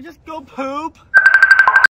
just go poop?